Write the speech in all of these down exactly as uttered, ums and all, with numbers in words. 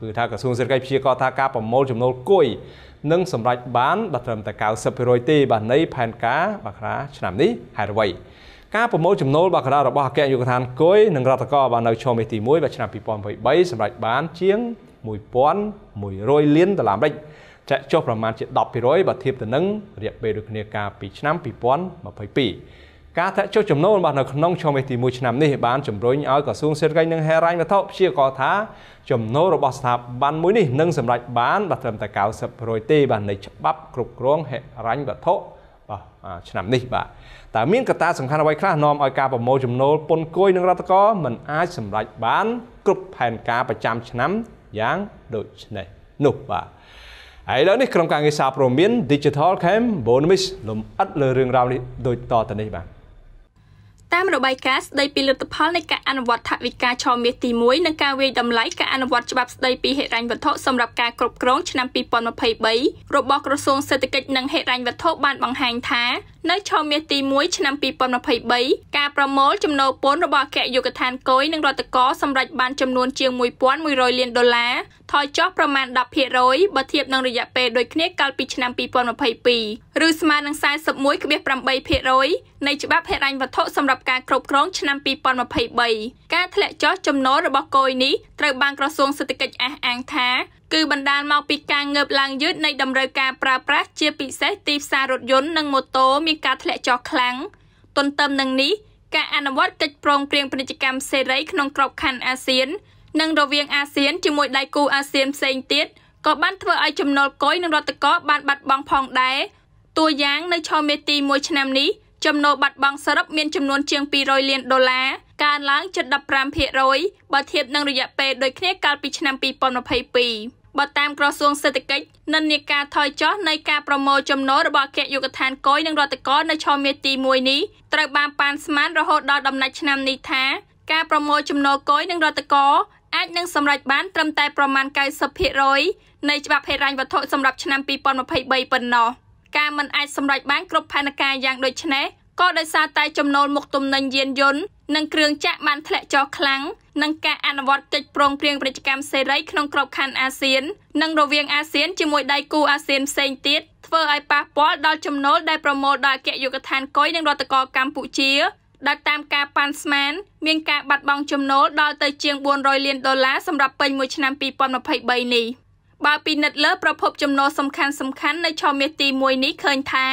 คือทางกระทรวงเศรษฐกิจพิจารณาการประมงจำนวนกุ้ยนึ่งสำหรับบ้านบัตรเติมแต่เก่าสับเปโรตีบ้านในแผ่นก้าบักระฉน้ำนี้หายไปการประมงจำนวนบักระระบาดแก่ยุคทานกุ้ยหนึ่งราตะกอบ้านในชมเมติมุ้ยบัตรฉน้ำปีปอนไปใบสำหรับบ้านเชียงมุ้ยป้อนมุ้ยโรยเลี้ยนตลาดได้จะจบประมาณเจ็ดดอกปีร้อยบัตรเทียบแต่นึ่งเรียบเบรุเนียกาปีฉน้ำปีปอนมาไปปีการแทะโจมจำนวนบางนักน้องชมวิถีมุชนำนี้บ้านจำรวยเอากระทรวงเศรษฐกิจยังเฮรันมาทบเชี่ยวก่อท้าจำนวนระบบสถาบันมุ้ยนี่นึ่งสำหรับบ้านบัตรเติมแต่เก่าสับโรตีบ้านในฉบับกรุบกรองเฮรันมาทบชนำนี้บ้านแต่มีกระตาสำคัญเอาไว้ครับนอมอาการประมงจำนวนปนกล้วยนึงรัตก็มันอาจสำหรับบ้านกรุบแผ่นกาประจำชนำอย่างโดยเฉพาะนุบ้าไอ้แล้วนี่โครงการเงินสาประมินดิจิทัลแคมป์โบนมิสลมอัดเรื่องราวนี้โดยต่อแต่นี้บ้านตามระบายแคสได้ปีเลือกพัฒในการอนุวัตถวิกาชอมเวตีมุ้ยในการเวดำไลการอนุวัตฉบับได้ปีเหตุรันวัตโตสำหรับการกรบกรองชนำปีปอนมาเผยใบระบบกระทรวงเศรษฐกิจนังเหตุรันวัตโตบานบางแห่งท้าในชอมเวตีมุ้ยชนำปีปอนมาเผยใบการประมงจำนวนป้นระบบแกะยุกทานโกยหนึ่งรอตะกอสำหรับบานจำนวนเจียงมุ้ยป้อนมุ้ยรอยเลียนดอลลาร์ทอยจอกประมาณดับเหตุร้อยบัตเทียบนังระยะเปโดยเคเนกาลปีชนำปีปอนมาเผยปีหรือสมานังสายสับมุ้ยกระเบียบปรำใบเหตุร้อยในฉบับเหตุรันวัตโตสำหรับการครบครองชนำปีปอนมาเผยใบการแถลงจ้อจำนวนระบบโกยนี้ตระบางกระทรวงเศรษฐกิจอ่างท้าคือบรรดาเมาปีการเงือบลางยืดในดำเนินการปราบปรามเจียปิเซตีฟซารถยนต์นังโมโตมีการแถลงจ้อครั้งต้นเติมนังนี้การอนุวัตกิจโปร่งเปลี่ยนพฤติกรรมเซไรขนมกรอบคันอาเซียนนังระเวียงอาเซียนจิมวยไดกูอาเซียนเซนติสก็บ้านเทอไอจำนวนโกยนังรถตะกอบานบัดบางพองได้ตัวอย่างในชอเมตีมวยชนำนี้จำนวนบัตรบางสำหรับเมียนจำนวนเชียงปีรอยเลียนดอลลาร์การล้างจัดดับปรามเพรอยบัตรเทียบนังระยะเปโดยเคเนการปีชนำปีปอนมาเผยปีบัตรตามกระทรวงเศรษฐกิจนันเนกาทอยจ้อในการประมงจำนวนระบบแกะยุกทานก้อยนังรอตะก้อนในชอมเมตีมวยนี้ตระบางปานสมานระหดดาวดำนัยชนำนิท้าการประมงจำนวนก้อยนังรอตะก้ออาจนังสำหรับบ้านตรมแต่ประมาณกายสับเพรอยในฉบับเพรันวัตถุสำหรับชนำปีปอนมาเผยใบปนนอการมันอาจสำหรับบ้านกรบพนักงานอย่างโดยเฉพาะก็ได้ซาตายจำนวนหมกตุ่มนันเย็นยนนังเครื่องจักรมันแถลงจอครั้งนังการอนุวัตกิจโปร่งเปลี่ยนพฤติกรรมเซไรขนมกรอบคันอาเซียนนังระเวียงอาเซียนจิมวยไดกูอาเซียนเซนติสเทอร์ไอปาปอดดอลจำนวนได้โปรโมดาแกะยุกทานก้อยนังรอตะกอกัมพูชีได้ตามการปันสแมนเมียนการบัดบองจำนวนดอลเตยเจียงบวนรอยเลียนดอลลาร์สำหรับเป็นมวยชนำปีปอนมาเผยใบนี้บาปีนัดเลิศประพบจำนวนสำคัญสำคัญในชอมเมตีมวยนี้เคยท้า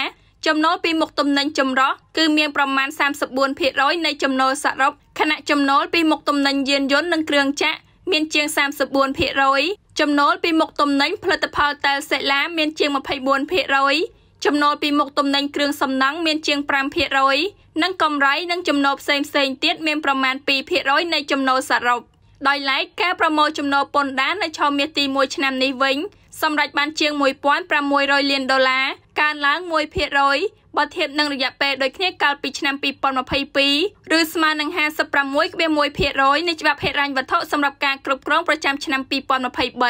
จำนวนปีหมกตุ่มนันจำร้อคือเมียนประมาณสามสิบบุญเพร้อยในจำนวนสรบขณะจำนวนปีหมกตุ่มนันเย็นย้นนังเกลืองแจ๊เมียนเชียงสามสิบบุญเพร้อยจำนวนปีหมกตุ่มนันผลิตภัณฑ์แต่เสร็จแล้วเมียนเชียงมาไพ่บุญเพร้อยจำนวนปีหมกตุ่มนันเกลืองสำนังเมียนเชียงปรามเพร้อยนังกำไรนังจำนวนเซมเซนเตียดเมียนประมาณปีเพร้อยในจำนวนสรบโดยไล่แก่ประมงจำนวนปนด้านในชอมเมตีมวยชนำนิวิงสำหรับบ้านเชียงมวยป้อนประมวยรอยเลียนดอลลาร์การล้างมวยเพรอยบัตรเทียบนังระยะเปโดยเคเนการปีชนำปีปอนมาเผยปีหรือสมานังแฮสประมวยเบียมวยเพรอยในฉบับเพรันวัตถุสำหรับการกรบกรองประจำชนำปีปอนมาเผยใบ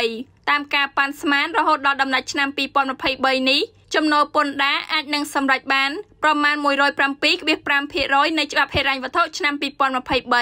ตามการปันสมานระหดดอดำนัดชนำปีปอนมาเผยใบนี้จำนวนปนด้าอาจนังสำหรับบ้านประมาณมวยรอยปรำปีกเบียปรำเพรอยในฉบับเพรันวัตถุชนำปีปอนมาเผยใบ